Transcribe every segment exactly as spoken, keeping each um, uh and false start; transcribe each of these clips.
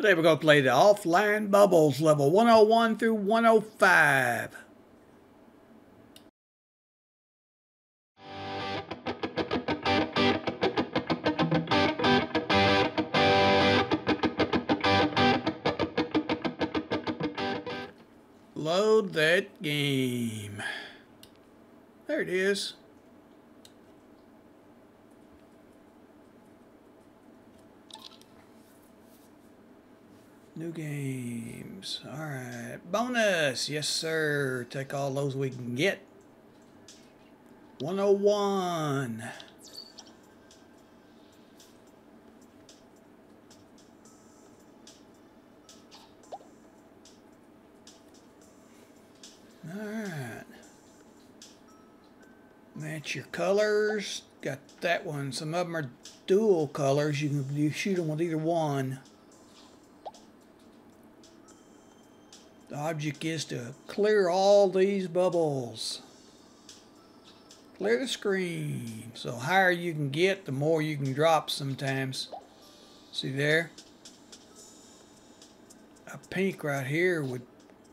Today we're going to play the Offline Bubbles level one oh one through one oh five. Load that game. There it is. New games. All right. Bonus. Yes, sir. Take all those we can get. one oh one. All right. Match your colors. Got that one. Some of them are dual colors. You can you shoot them with either one. The object is to clear all these bubbles. Clear the screen. So the higher you can get, the more you can drop sometimes. See there? A pink right here would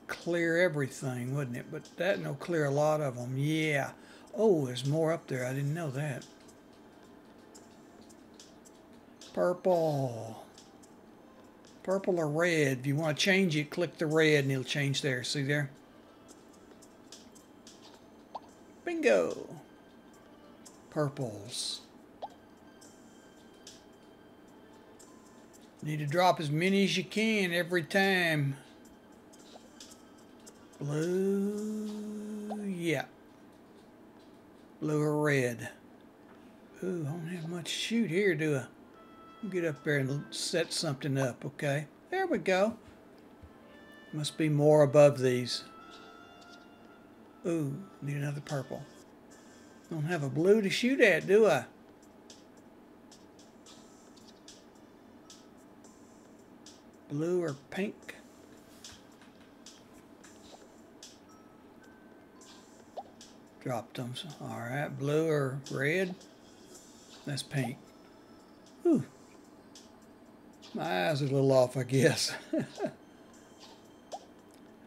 clear everything, wouldn't it? But that will clear a lot of them. Yeah. Oh, there's more up there. I didn't know that. Purple. Purple or red. If you want to change it, click the red and it'll change there. See there? Bingo. Purples. Need to drop as many as you can every time. Blue. Yeah. Blue or red. Ooh, I don't have much to shoot here, do I? Get up there and set something up, okay? There we go. Must be more above these. Ooh, need another purple. Don't have a blue to shoot at, do I? Blue or pink? Dropped them. Alright, blue or red? That's pink. Ooh. My eyes are a little off, I guess.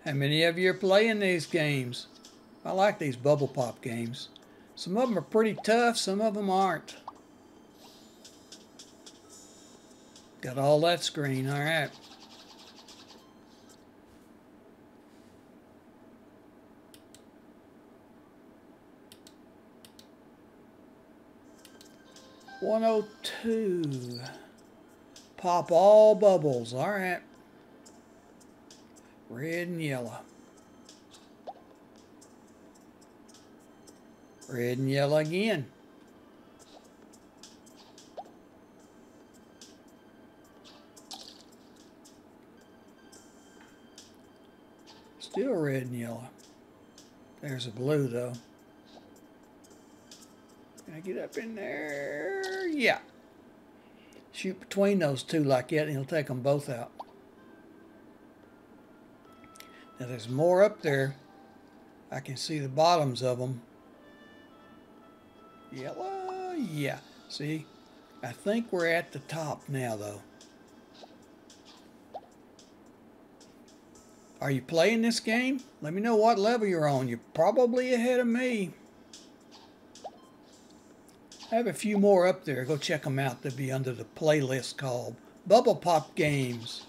How many of you are playing these games? I like these bubble pop games. Some of them are pretty tough, some of them aren't. Got all that screen, all right. one oh two. Pop all bubbles. All right. Red and yellow. Red and yellow again. Still red and yellow. There's a blue, though. Can I get up in there? Yeah. Shoot between those two like that and he'll take them both out. Now there's more up there. I can see the bottoms of them. Yellow, yeah. See, I think we're at the top now though. Are you playing this game? Let me know what level you're on. You're probably ahead of me. I have a few more up there. Go check them out. They'll be under the playlist called Bubble Pop Games.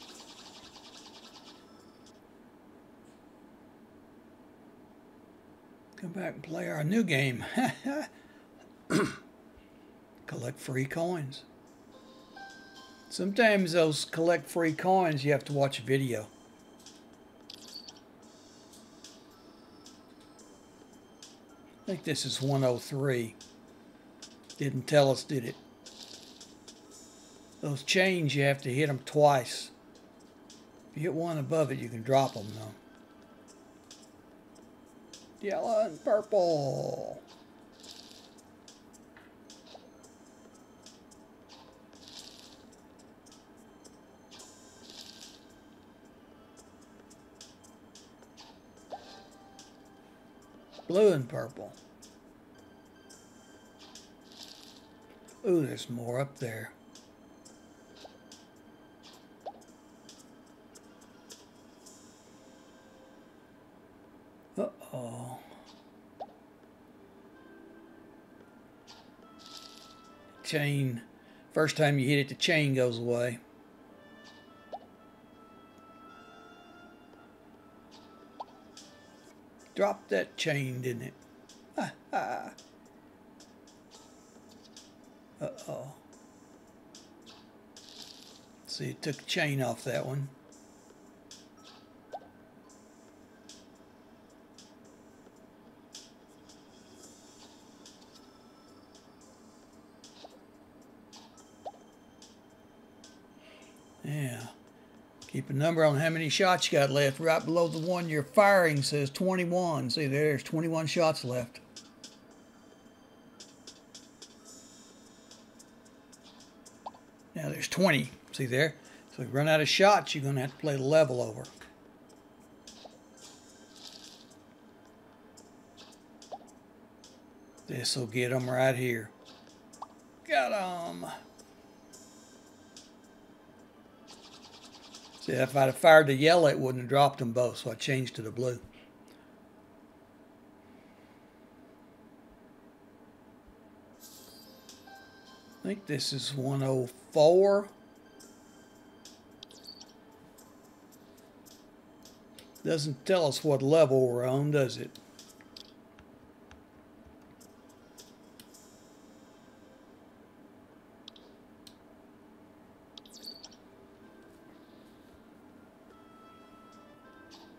Come back and play our new game. Collect free coins. Sometimes those collect free coins, you have to watch a video. I think this is one oh three. Didn't tell us, did it? Those chains, you have to hit them twice. If you hit one above it, you can drop them, though. Yellow and purple. Blue and purple. Ooh, there's more up there. Uh-oh. Chain. First time you hit it, the chain goes away. Dropped that chain, didn't it? Ha ha. Uh-oh. See, it took the chain off that one. Yeah. Keep a number on how many shots you got left. Right below the one you're firing says twenty-one. See, there's twenty-one shots left. Now there's twenty. See there? So if you run out of shots, you're going to have to play the level over. This will get them right here. Got them. If I'd have fired the yellow, it wouldn't have dropped them both, so I changed to the blue. I think this is one oh four. Doesn't tell us what level we're on, does it?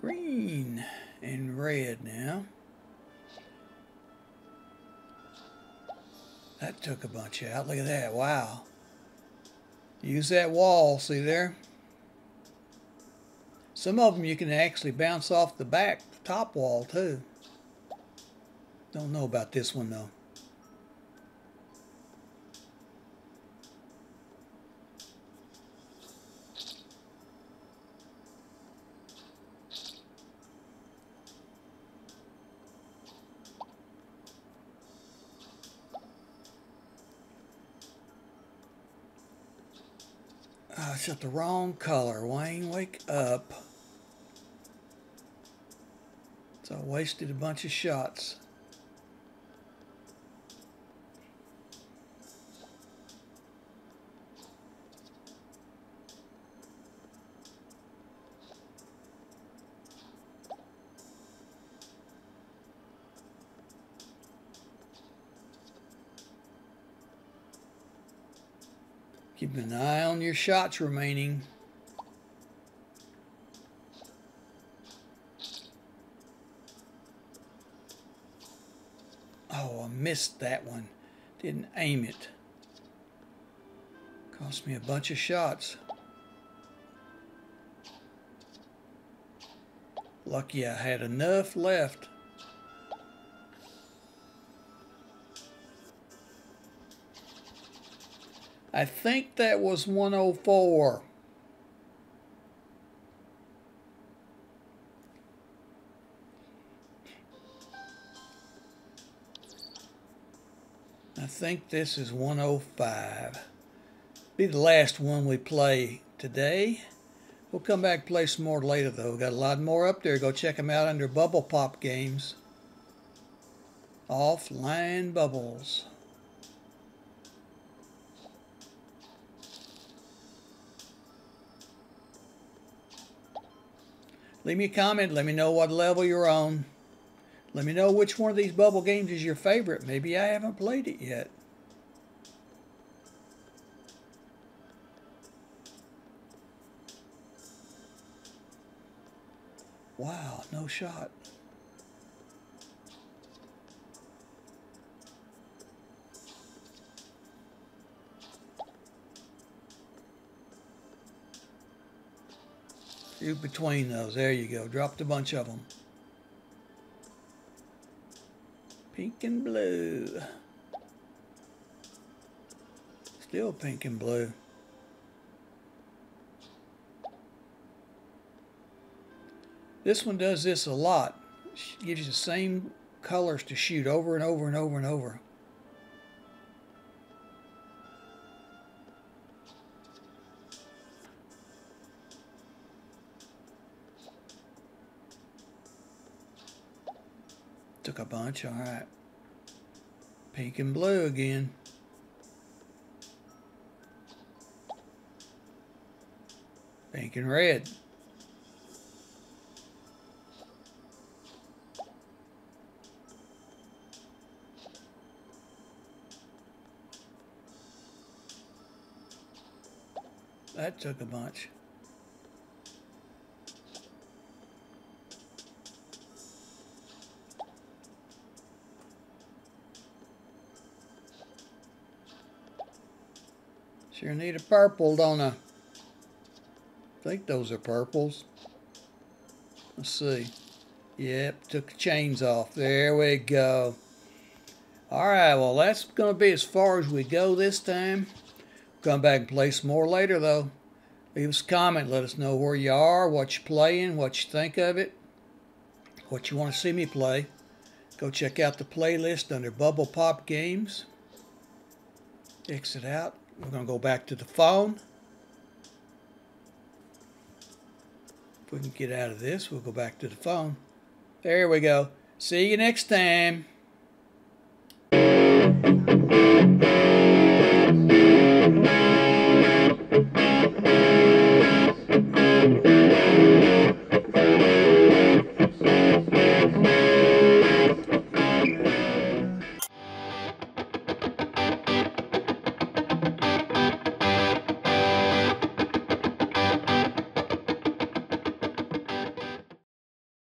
Green and red now. That took a bunch out. Look at that. Wow. Use that wall. See there? Some of them you can actually bounce off the back, the top wall too. Don't know about this one though. I shot the wrong color, Wayne. Wake up. So I wasted a bunch of shots. Keep an eye on your shots remaining. Oh, I missed that one. Didn't aim it. Cost me a bunch of shots. Lucky I had enough left. I think that was one oh four. I think this is one oh five. Be the last one we play today. We'll come back and play some more later though. Got a lot more up there. Go check them out under Bubble Pop Games. Offline Bubbles. Leave me a comment. Let me know what level you're on. Let me know which one of these bubble games is your favorite. Maybe I haven't played it yet. Wow, no shot. Shoot between those. There you go. Dropped a bunch of them. Pink and blue. Still pink and blue. This one does this a lot. It gives you the same colors to shoot over and over and over and over. Took a bunch, all right. Pink and blue again. Pink and red. That took a bunch. Sure need a purple, don't I? I think those are purples. Let's see. Yep, took the chains off. There we go. Alright, well that's going to be as far as we go this time. Come back and play some more later though. Leave us a comment. Let us know where you are, what you're playing, what you think of it, what you want to see me play. Go check out the playlist under Bubble Pop Games. Exit out. We're going to go back to the phone. If we can get out of this, we'll go back to the phone. There we go. See you next time.